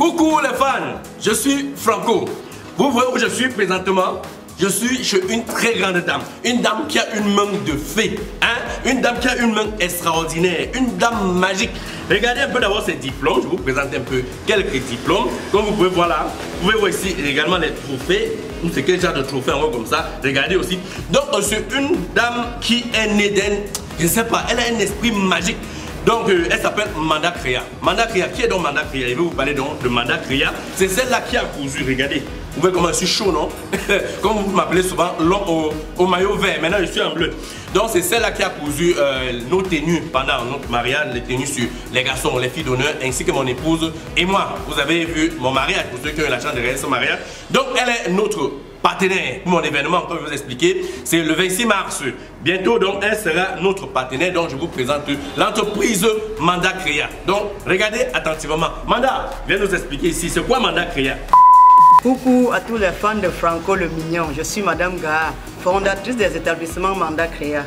Coucou les fans, je suis Franco. Vous voyez où je suis présentement? Je suis chez une très grande dame. Une dame qui a une main de fée, hein? Une dame qui a une main extraordinaire. Une dame magique. Regardez un peu d'abord ses diplômes. Je vous présente un peu quelques diplômes. Comme vous pouvez voir là, vous pouvez voir ici également les trophées. Ou c'est quel genre de trophée en haut comme ça. Regardez aussi. Donc c'est une dame qui est née d'un... Je ne sais pas, elle a un esprit magique. Donc elle s'appelle Manda Crea. Manda Crea, qui est donc Manda Crea? Je vais vous parler donc de Manda Crea. C'est celle-là qui a cousu, regardez. Vous voyez comment je suis chaud, non? Comme vous m'appelez souvent, l'homme au maillot vert. Maintenant, je suis en bleu. Donc, c'est celle-là qui a cousu nos tenues pendant notre mariage, les tenues sur les garçons, les filles d'honneur, ainsi que mon épouse et moi. Vous avez vu mon mariage, pour ceux qui ont eu la chance de réaliser ce mariage. Donc, elle est notre partenaire pour mon événement, comme je vous expliquer. C'est le 26 mars. Bientôt, donc, elle sera notre partenaire. Donc, je vous présente l'entreprise Manda Crea. Donc, regardez attentivement. Manda, viens nous expliquer ici, c'est quoi Manda Crea? Coucou à tous les fans de Franco le Mignon, je suis Madame Gaha, fondatrice des établissements Manda Crea.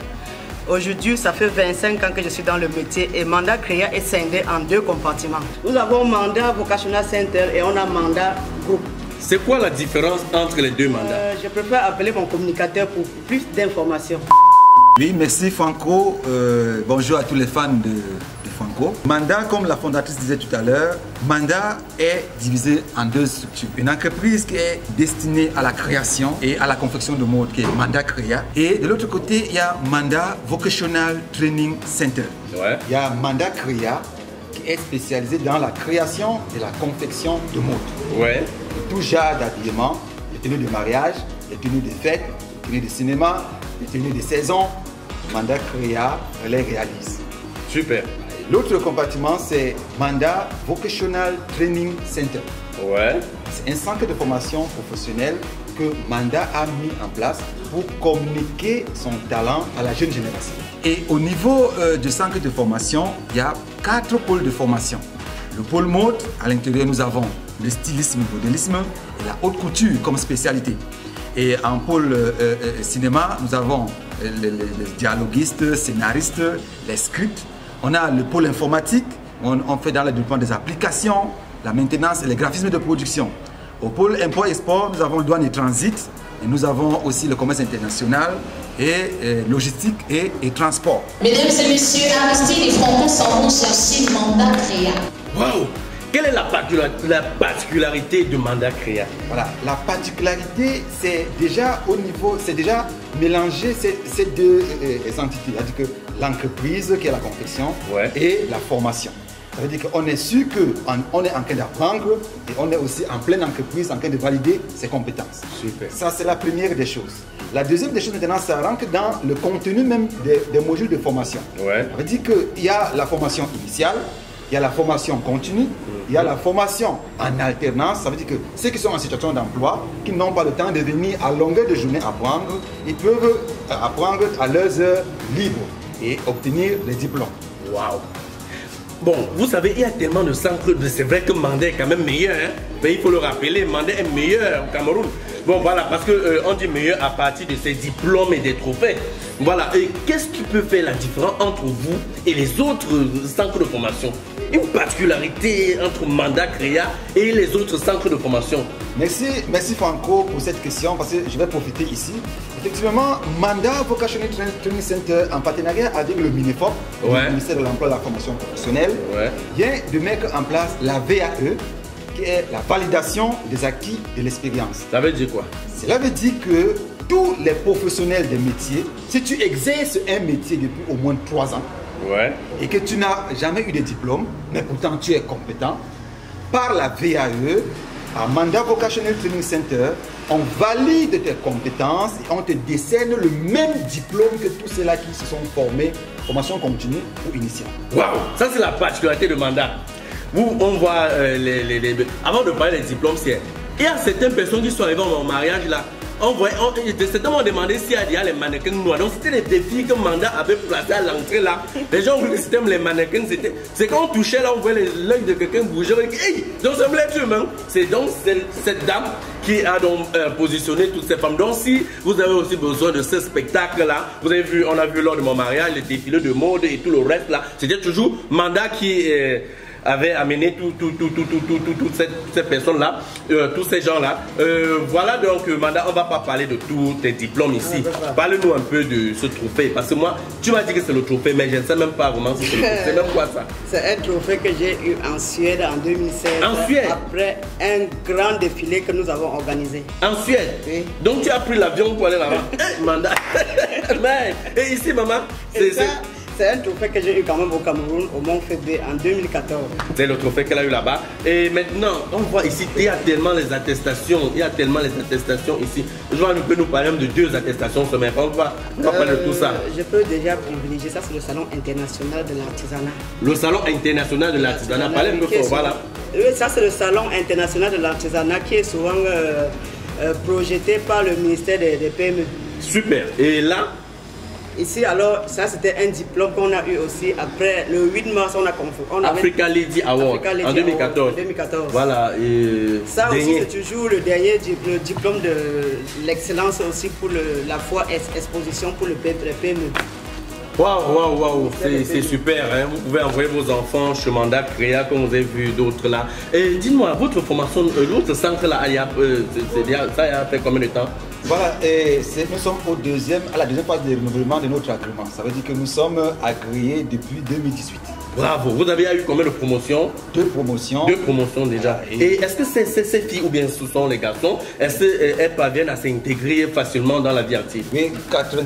Aujourd'hui, ça fait 25 ans que je suis dans le métier et Manda Crea est scindé en deux compartiments. Nous avons Manda Vocational Center et on a Manda Group. C'est quoi la différence entre les deux mandats? Je préfère appeler mon communicateur pour plus d'informations. Oui, merci Franco. Bonjour à tous les fans de Franco. Manda, comme la fondatrice disait tout à l'heure, Manda est divisé en deux structures. Une entreprise qui est destinée à la création et à la confection de mode, qui est Manda Crea. Et de l'autre côté, il y a Manda Vocational Training Center. Ouais. Il y a Manda Crea qui est spécialisée dans la création et la confection de mode. Ouais. Tout genre d'habillement, les tenues de mariage, les tenues de fête, les tenues de cinéma, les tenues de saison. Manda Crea les réalise. Super. L'autre compartiment, c'est Manda Vocational Training Center. Ouais. C'est un centre de formation professionnelle que Manda a mis en place pour communiquer son talent à la jeune génération. Et au niveau du centre de formation, il y a 4 pôles de formation. Le pôle mode, à l'intérieur, nous avons le stylisme, le modélisme et la haute couture comme spécialité. Et en pôle cinéma, nous avons les dialoguistes, scénaristes, les scripts. On a le pôle informatique, on fait dans le développement des applications, la maintenance et les graphismes de production. Au pôle import et export, nous avons le douane et transit, et nous avons aussi le commerce international, et logistique et transport. Mesdames et messieurs, Aristide et Franco s'en vont chercher Manda Crea. Waouh! Quelle est la particularité de Manda Crea? Voilà, la particularité, c'est déjà au niveau, c'est déjà mélanger ces deux entités, c'est-à-dire que l'entreprise qui est la confection, ouais, et la formation. Ça veut dire qu'on est sûr qu'on est en train d'apprendre et on est aussi en pleine entreprise, en train de valider ses compétences. Super. Ça, c'est la première des choses. La deuxième des choses, maintenant, ça rentre dans le contenu même des modules de formation. Ouais. Ça veut dire qu'il y a la formation initiale, il y a la formation continue, il y a la formation en alternance. Ça veut dire que ceux qui sont en situation d'emploi, qui n'ont pas le temps de venir à longueur de journée apprendre, ils peuvent apprendre à leurs heures libres et obtenir les diplômes. Waouh! Bon, vous savez, il y a tellement de centres, c'est vrai que Manda est quand même meilleur, hein? Mais il faut le rappeler, Manda est meilleur au Cameroun. Bon voilà, parce qu'on dit meilleur à partir de ses diplômes et des trophées. Voilà, et qu'est-ce qui peut faire la différence entre vous et les autres centres de formation? Une particularité entre Manda Crea et les autres centres de formation? Merci Franco pour cette question, parce que je vais profiter ici. Effectivement, Manda Vocational Training Center, en partenariat avec le MINIFOP, ouais, le ministère de l'Emploi et de la Formation professionnelle, ouais, vient de mettre en place la VAE, qui est la validation des acquis de l'expérience. Ça veut dire quoi? Cela veut dire que tous les professionnels des métiers, si tu exerces un métier depuis au moins 3 ans, ouais, et que tu n'as jamais eu de diplôme, mais pourtant tu es compétent, par la VAE, à Manda Vocational Training Center, on valide tes compétences et on te décerne le même diplôme que tous ceux-là qui se sont formés, formation continue ou initiale. Waouh! Ça, c'est la particularité de Manda. Vous, on voit avant de parler des diplômes, il y a certaines personnes qui sont arrivées au mariage là. Certains m'ont demandé s'il y a les mannequins noirs. Donc c'était les défis que Manda avait placés à l'entrée là. Les gens ont vu que c'était les mannequins. C'est quand on touchait là, on voyait l'œil de quelqu'un bouger. On dit, hey, donc ça me lève humain. C'est donc cette dame qui a donc positionné toutes ces femmes. Donc si vous avez aussi besoin de ce spectacle là, vous avez vu, on a vu lors de mon mariage, les défilés de mode et tout le reste là. C'était toujours Manda qui avait amené toutes ces personnes-là, tous ces gens-là. Voilà donc, Manda, on ne va pas parler de tous tes diplômes ici. Parle-nous un peu de ce trophée. Parce que moi, tu m'as dit que c'est le trophée, mais je ne sais même pas vraiment ce que c'est. Même quoi ça? C'est un trophée que j'ai eu en Suède en 2016. En Suède? Après un grand défilé que nous avons organisé. En Suède? Oui. Donc tu as pris l'avion pour aller là-bas. Manda. Et ici, maman, c'est un trophée que j'ai eu quand même au Cameroun, au Mont Fébé, en 2014. C'est le trophée qu'elle a eu là-bas. Et maintenant, on voit ici, il y a tellement les attestations. Il y a tellement les attestations ici. Je vois, nous peut nous parler de 2 attestations ce matin. On va parler de tout ça. Je peux déjà privilégier ça, c'est le Salon International de l'Artisanat. Le Salon International de l'Artisanat, parlez un peu fort, voilà. Oui, ça c'est le Salon International de l'Artisanat qui est souvent projeté par le ministère des PME. Super. Et là, ici, alors, ça c'était un diplôme qu'on a eu aussi. Après, le 8 mars, on a confondu. Africa Ladies Award en 2014. Voilà. Et ça aussi, c'est toujours le dernier diplôme de l'excellence aussi pour la fois exposition pour le PME. Waouh, waouh, waouh, c'est super, hein. Vous pouvez envoyer vos enfants chez Manda Crea, comme vous avez vu d'autres là. Et dites-moi, votre formation, l'autre centre là, ça a fait combien de temps? Voilà, et nous sommes à la deuxième phase de renouvellement de notre agrément. Ça veut dire que nous sommes agréés depuis 2018. Bravo, vous avez eu combien de promotions? 2 promotions. 2 promotions déjà. Et est-ce que ces filles ou bien ce sont les garçons, est-ce qu'elles parviennent à s'intégrer facilement dans la vie active? Oui, 97%,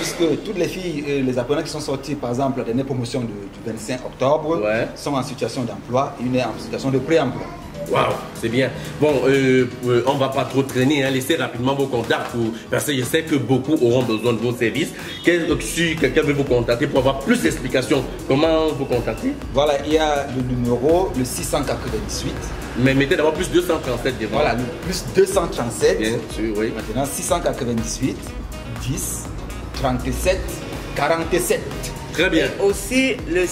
puisque toutes les filles, les apprenants qui sont sortis, par exemple, la dernière promotion du 25 octobre, ouais, sont en situation d'emploi, une est en situation de pré-emploi. Waouh, c'est bien. Bon, on ne va pas trop traîner, hein. Laissez rapidement vos contacts parce que je sais que beaucoup auront besoin de vos services. Si quelqu'un veut vous contacter pour avoir plus d'explications, comment vous contacter? Voilà, il y a le numéro, le 698. Mais mettez d'abord plus 237 devant. Voilà, le plus 237. Bien sûr, oui. Maintenant, 698, 10, 37, 47. Très bien. Et aussi le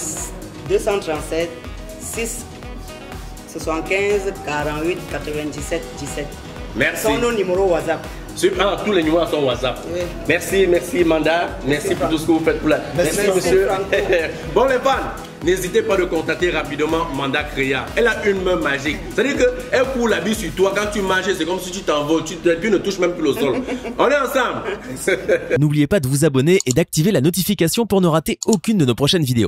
237, 6. 75 48 97 17. Merci. Sont nos numéros WhatsApp. Super, tous les numéros sont WhatsApp. Oui. Merci, merci Manda. Merci pour tout ce que vous faites pour la. Merci monsieur. Bon les fans, n'hésitez pas de contacter rapidement Manda Crea. Elle a une main magique. C'est-à-dire qu'elle coule la vie sur toi. Quand tu marches, c'est comme si tu t'envoles. Tu ne touches même plus le sol. On est ensemble. N'oubliez pas de vous abonner et d'activer la notification pour ne rater aucune de nos prochaines vidéos.